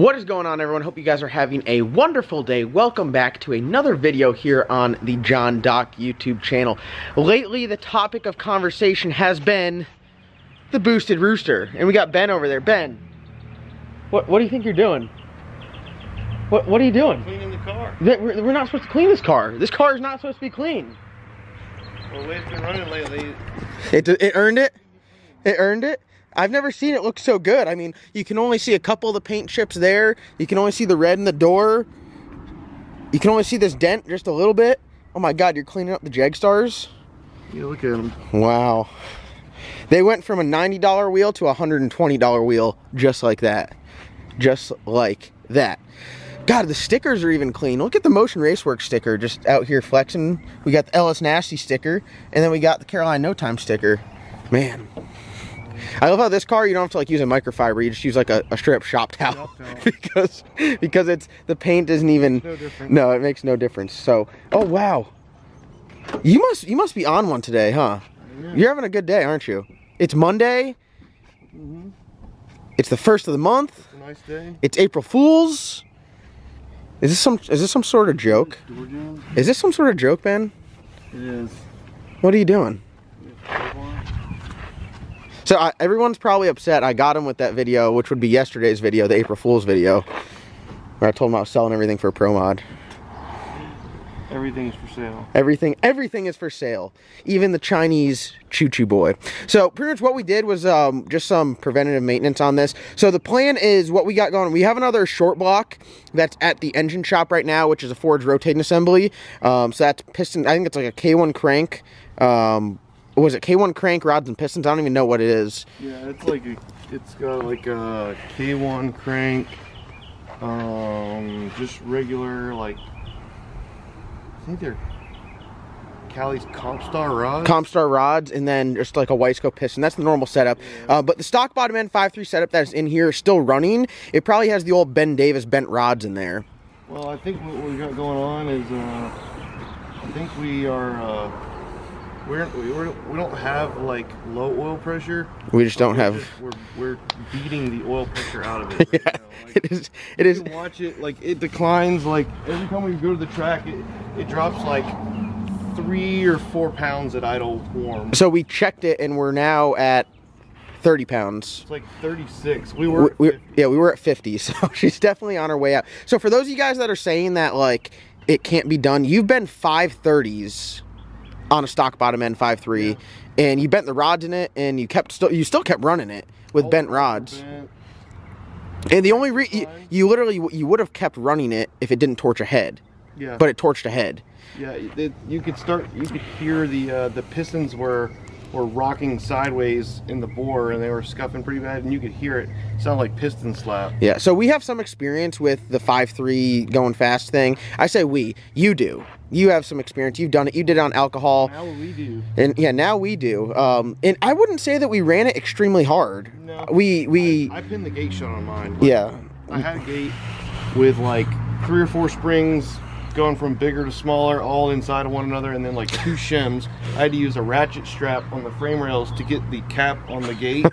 What is going on, everyone? Hope you guys are having a wonderful day. Welcome back to another video here on the John Doc YouTube channel. Lately, the topic of conversation has been the boosted rooster, and we got Ben over there. Ben, what do you think you're doing? What are you doing? Cleaning the car. We're not supposed to clean this car. This car is not supposed to be clean. Well, the way it's been running lately. It earned it. It earned it. I've never seen it look so good. I mean, you can only see a couple of the paint chips there. You can only see the red in the door. You can only see this dent just a little bit. Oh my God, you're cleaning up the Jagstars? Yeah, look at them. Wow. They went from a $90 wheel to a $120 wheel just like that. Just like that. God, the stickers are even clean. Look at the Motion Raceworks sticker just out here flexing. We got the LS Nasty sticker, and then we got the Carolina No Time sticker. Man. I love how this car, you don't have to like use a microfiber, you just use like a straight up shop towel. because it's, the paint isn't even, no, it makes no difference. So, oh wow. You must be on one today, huh? Yeah. You're having a good day, aren't you? It's Monday. Mm-hmm. It's the first of the month. It's a nice day. It's April Fool's. Is this some sort of joke? Is this some sort of joke, Ben? It is. What are you doing? So everyone's probably upset I got him with that video, which would be yesterday's video, the April Fool's video, where I told him I was selling everything for a pro mod. Everything is for sale. Everything is for sale. Even the Chinese choo-choo boy. So pretty much what we did was just some preventative maintenance on this. So the plan is what we got going. We have another short block that's at the engine shop right now, which is a forged rotating assembly. So that's piston. I think it's like a K1 crank. Was it K1 crank rods and pistons? I don't even know what it is. Yeah, it's like a, it's got like a K1 crank, just regular, like I think they're Cali's CompStar rods. CompStar rods, and then just like a Wiseco piston. That's the normal setup. Yeah. But the stock bottom end 5.3 setup that is in here is still running. It probably has the old Ben Davis bent rods in there. Well, I think what we got going on is I think we are. We don't have like low oil pressure. We just don't have. We're beating the oil pressure out of it. Right yeah, now. Like, it is. You can watch it, like it declines. Like every time we go to the track, it drops like 3 or 4 pounds at idle warm. So we checked it, and we're now at 30 pounds. It's like 36. We were. We were at 50. So she's definitely on her way out. So for those of you guys that are saying that like it can't be done, you've been 5.30s. On a stock bottom end 5.3, yeah. And you bent the rods in it, and you still kept running it with bent rods. Bent. And the only you would have kept running it if it didn't torch a head. Yeah. But it torched a head. Yeah, you could hear the pistons were rocking sideways in the bore, and they were scuffing pretty bad, and you could hear it sound like piston slap. Yeah, so we have some experience with the 5.3 going fast thing. I say we, you do. You have some experience. You've done it. You did it on alcohol. Now we do. And yeah, now we do. And I wouldn't say that we ran it extremely hard. No. I pinned the gate shot on mine. Yeah. I had a gate with like 3 or 4 springs going from bigger to smaller, all inside of one another, and then like 2 shims. I had to use a ratchet strap on the frame rails to get the cap on the gate.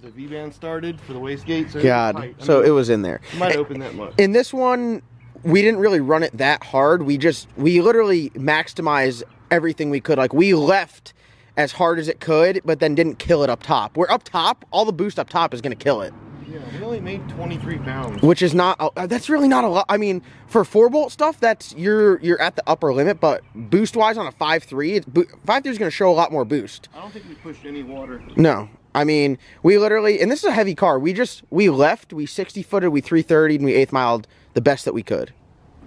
The V-band started for the wastegate. So God. It was in there. It might open that much. In this one, we didn't really run it that hard. We literally maximized everything we could. Like we left as hard as it could, but then didn't kill it up top. We're up top. All the boost up top is going to kill it. Yeah, we only made 23 pounds. Which is not, that's really not a lot. I mean, for 4-bolt stuff, that's, you're at the upper limit, but boost-wise on a 5.3, 5.3 is going to show a lot more boost. I don't think we pushed any water. No. I mean, we literally, and this is a heavy car, we left, we 60-footed, we 330'd, and we 8th miled the best that we could.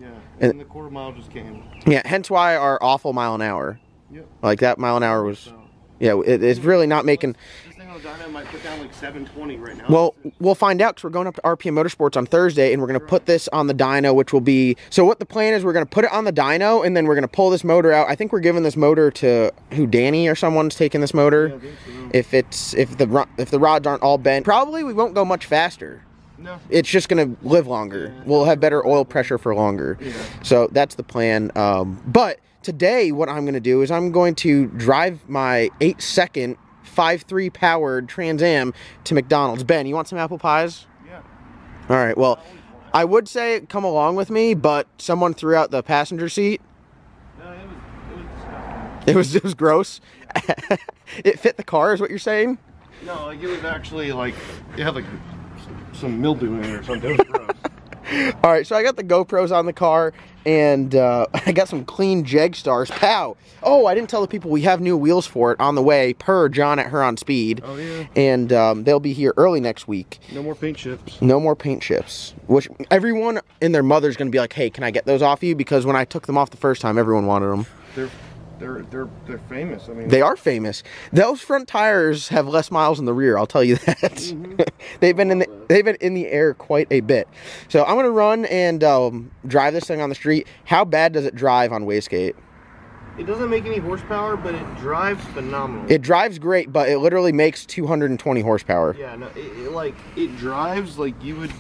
Yeah, and the quarter mile just came. Yeah, hence why our awful mile an hour. Yep. Like that mile an hour was, so. Yeah, it's really not making. This thing on dyno might put down like 720 right now. Well, we'll find out because we're going up to RPM Motorsports on Thursday, and we're going to put this on the dyno, which will be, so what the plan is, we're going to put it on the dyno, and then we're going to pull this motor out. I think we're giving this motor to, who, Danny or someone's taking this motor? Yeah, I think so. If the rods aren't all bent, probably we won't go much faster. No. It's just gonna live longer. Yeah. We'll have better oil pressure for longer. Yeah. So that's the plan. But today, what I'm gonna do is I'm going to drive my 8-second 5.3 powered Trans Am to McDonald's. Ben, you want some apple pies? Yeah. All right, well, I would say come along with me, but someone threw out the passenger seat. No, it was disgusting. It was gross. It fit the car is what you're saying? No, like it was actually like, it had like some mildew in it or something. It was gross. All right, so I got the GoPros on the car and I got some clean Jagstars. Pow! Oh, I didn't tell the people we have new wheels for it on the way per John at Huron Speed. Oh, yeah. And they'll be here early next week. No more paint chips. No more paint chips. Which everyone and their mother's going to be like, hey, can I get those off you? Because when I took them off the first time, everyone wanted them. They're famous. I mean, they are famous. Those front tires have less miles in the rear. I'll tell you that. Mm-hmm. they've been in the air quite a bit. So I'm gonna run and drive this thing on the street. How bad does it drive on Wastegate? It doesn't make any horsepower, but it drives phenomenal. It drives great, but it literally makes 220 horsepower. Yeah, no, it drives like you would.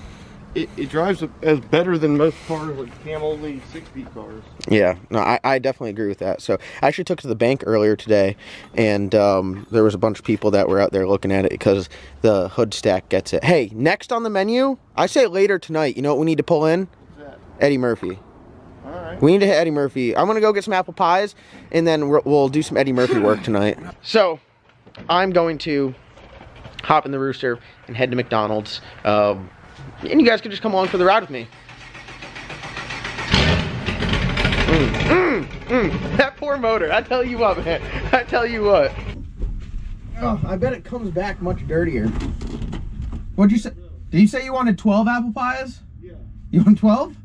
It drives as better than most cars, like Camel League 6-speed cars. Yeah, no, I definitely agree with that. So I actually took to the bank earlier today, and there was a bunch of people that were out there looking at it because the hood stack gets it. Hey, next on the menu, I say later tonight, you know what we need to pull in? What's that? Eddie Murphy. All right. We need to hit Eddie Murphy. I'm going to go get some apple pies, and then we'll do some Eddie Murphy work tonight. So I'm going to hop in the Rooster and head to McDonald's. And you guys can just come along for the ride with me. That poor motor, I tell you what, man. I tell you what. Oh, I bet it comes back much dirtier. What'd you say? Did you say you wanted 12 apple pies? Yeah. You want 12?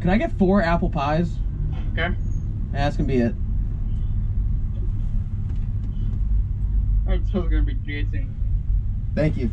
Can I get 4 apple pies? Okay. Yeah, that's gonna be it. I'm still gonna be creating. Thank you.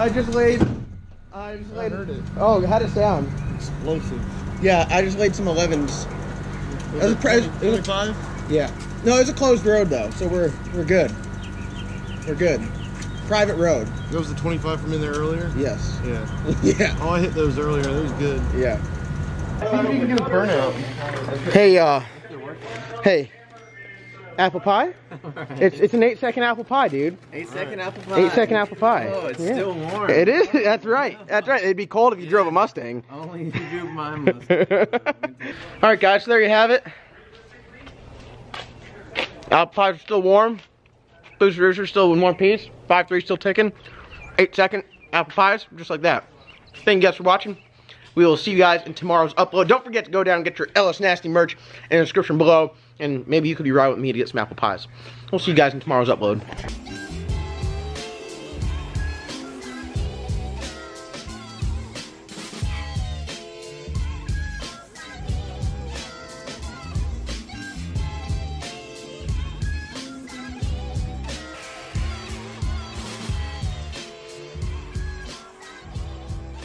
I just laid. I heard it. Oh, how'd it sound? Explosive. Yeah, I just laid some 11s. It was a 25? Yeah. No, it's a closed road though, so we're good. We're good. Private road. There was the 25 from in there earlier? Yes. Yeah. Yeah. Oh, I hit those earlier. That was good. Yeah. I think you can get a burnout. Hey, hey. Apple pie? Right. It's an 8-second apple pie, dude. 8-second apple pie. 8-second apple pie. Oh, it's still warm. It is. That's right. That's right. It'd be cold if you drove a Mustang. Only if you drove my Mustang. All right, guys. So there you have it. Apple pie is still warm. Boosted Rooster still in one piece. 5-3 still ticking. 8-second apple pies, just like that. Thank you guys for watching. We will see you guys in tomorrow's upload. Don't forget to go down and get your LS Nasty merch in the description below. And maybe you could be riding with me to get some apple pies. We'll see you guys in tomorrow's upload.